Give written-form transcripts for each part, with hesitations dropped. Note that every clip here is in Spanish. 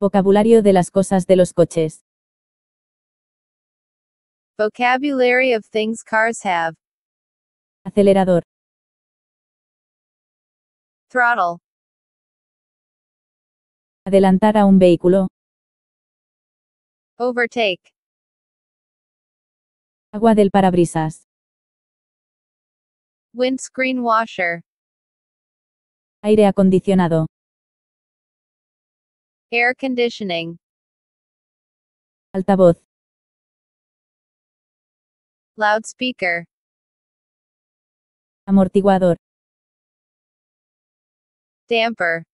Vocabulario de las cosas de los coches. Vocabulary of things cars have. Acelerador. Throttle. Adelantar a un vehículo. Overtake. Agua del parabrisas. Windscreen washer. Aire acondicionado. Air conditioning. Altavoz. Loudspeaker. Amortiguador. Damper.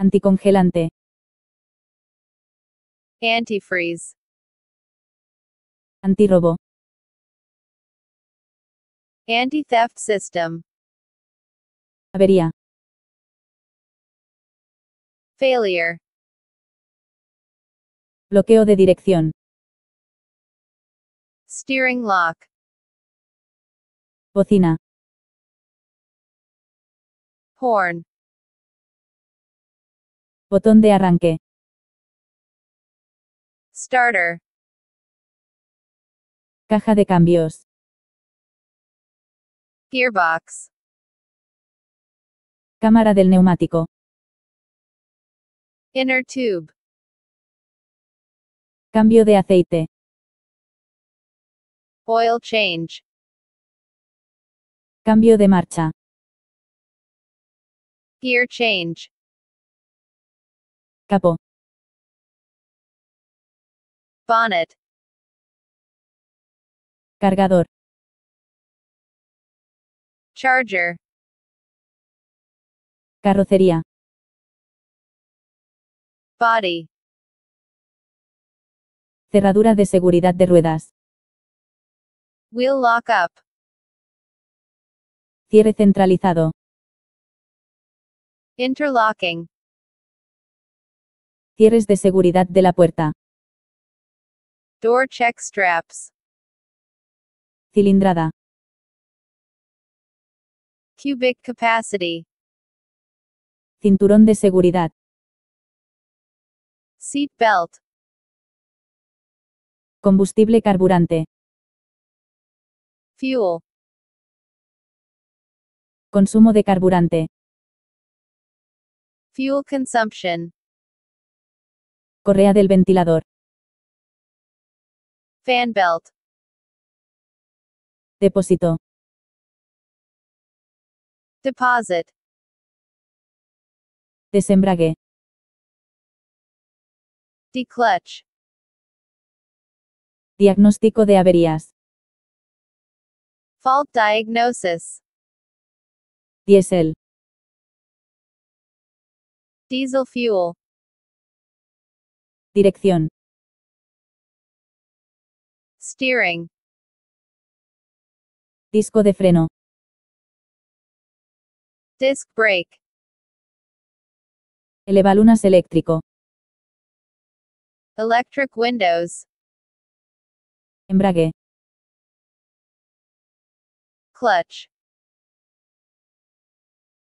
Anticongelante. Antifreeze. Antirrobo. Anti-theft system. Avería. Failure. Bloqueo de dirección. Steering lock. Bocina. Horn. Botón de arranque. Starter. Caja de cambios. Gearbox. Cámara del neumático. Inner tube. Cambio de aceite. Oil change. Cambio de marcha. Gear change. Capó. Bonnet. Cargador. Charger. Carrocería. Body. Cerradura de seguridad de ruedas. Wheel lock up. Cierre centralizado. Interlocking. Cierres de seguridad de la puerta. Door check straps. Cilindrada. Cubic capacity. Cinturón de seguridad. Seat belt. Combustible carburante. Fuel. Consumo de carburante. Fuel consumption. Correa del ventilador. Fan belt. Depósito. Deposit. Desembrague. Declutch. Diagnóstico de averías. Fault diagnosis. Diesel. Diesel fuel. Dirección. Steering. Disco de freno. Disc brake. Elevalunas eléctrico. Electric windows. Embrague. Clutch.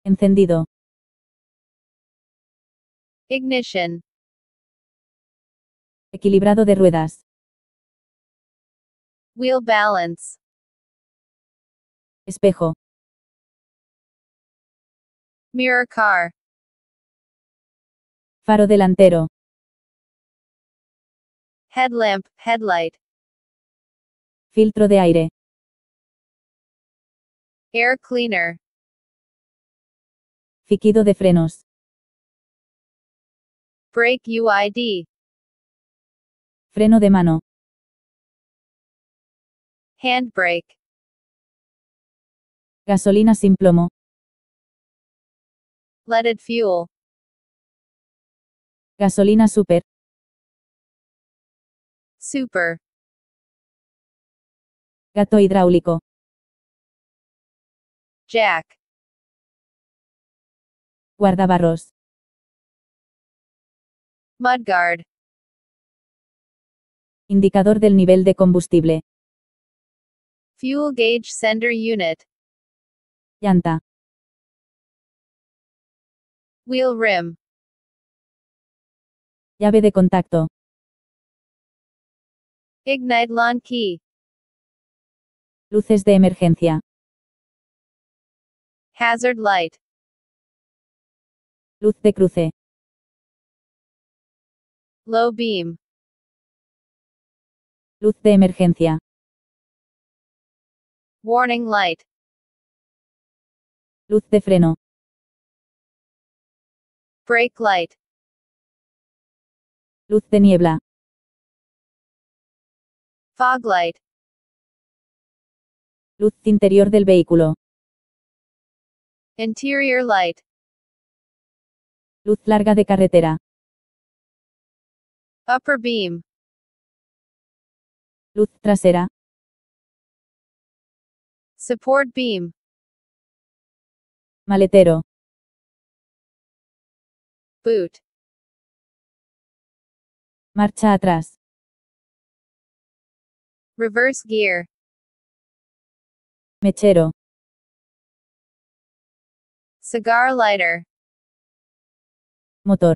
Encendido. Ignition. Equilibrado de ruedas. Wheel balance. Espejo. Mirror car. Faro delantero. Headlamp, headlight. Filtro de aire. Air cleaner. Fiquido de frenos. Brake UID. Freno de mano. Handbrake. Gasolina sin plomo. Leaded fuel. Gasolina super. Super. Gato hidráulico. Jack. Guardabarros. Mudguard. Indicador del nivel de combustible. Fuel gauge sender unit. Llanta. Wheel rim. Llave de contacto. Ignite Lawn Key. Luces de emergencia. Hazard Light. Luz de cruce. Low Beam. Luz de emergencia. Warning Light. Luz de freno. Brake Light. Luz de niebla. Fog Light. Luz interior del vehículo. Interior Light. Luz larga de carretera. Upper Beam. Luz trasera. Support Beam. Maletero. Boot. Marcha atrás. Reverse Gear. Mechero. Cigar Lighter. Motor.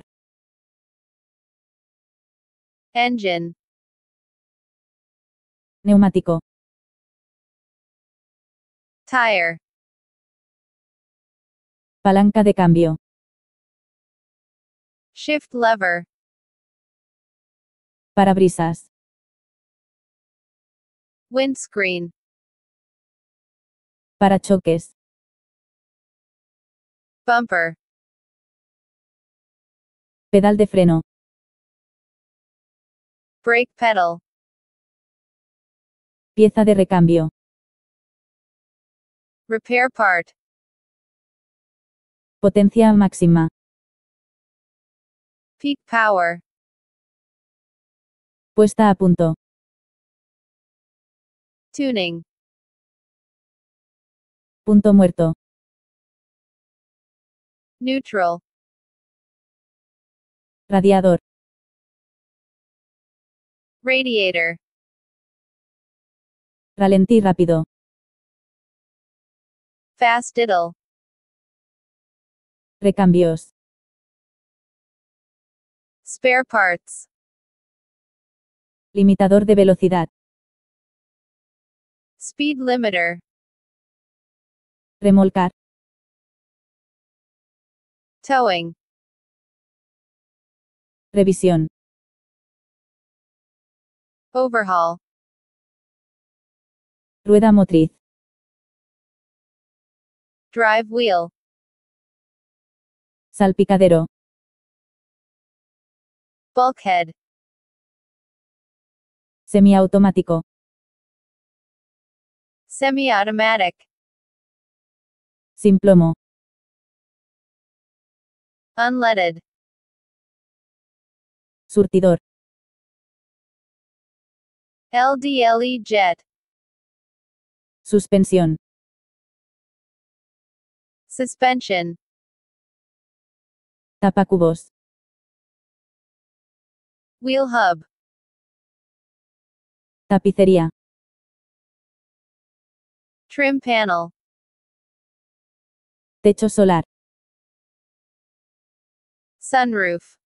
Engine. Neumático. Tire. Palanca de cambio. Shift Lever. Parabrisas. Windscreen. Parachoques. Bumper. Pedal de freno. Brake pedal. Pieza de recambio. Repair part. Potencia máxima. Peak power. Puesta a punto. Tuning. Punto muerto. Neutral. Radiador. Radiator. Ralentí rápido. Fast idle. Recambios. Spare parts. Limitador de velocidad. Speed limiter. Remolcar. Towing. Revisión. Overhaul. Rueda motriz. Drive wheel. Salpicadero. Bulkhead. Semiautomático. Semi-automatic. Sin plomo. Unleaded. Surtidor. LDLE jet. Suspensión. Suspension. Tapacubos. Wheel hub. Tapicería. Trim panel. Techo solar. Sunroof.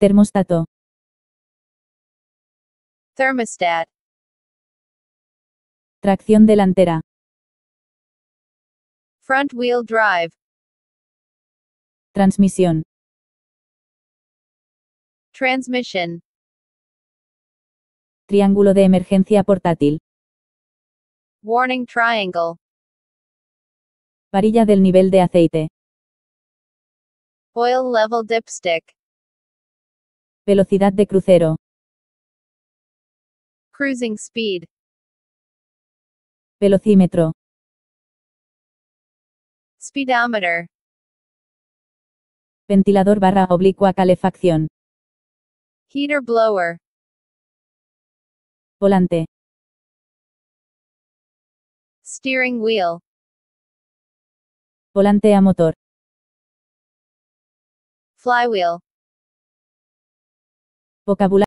Termostato. Thermostat. Tracción delantera. Front wheel drive. Transmisión. Transmission. Triángulo de emergencia portátil. Warning triangle. Varilla del nivel de aceite. Oil level dipstick. Velocidad de crucero. Cruising speed. Velocímetro. Speedometer. Ventilador barra oblicua calefacción. Heater blower. Volante. Steering wheel. Volante a motor. Flywheel. Vocabulario.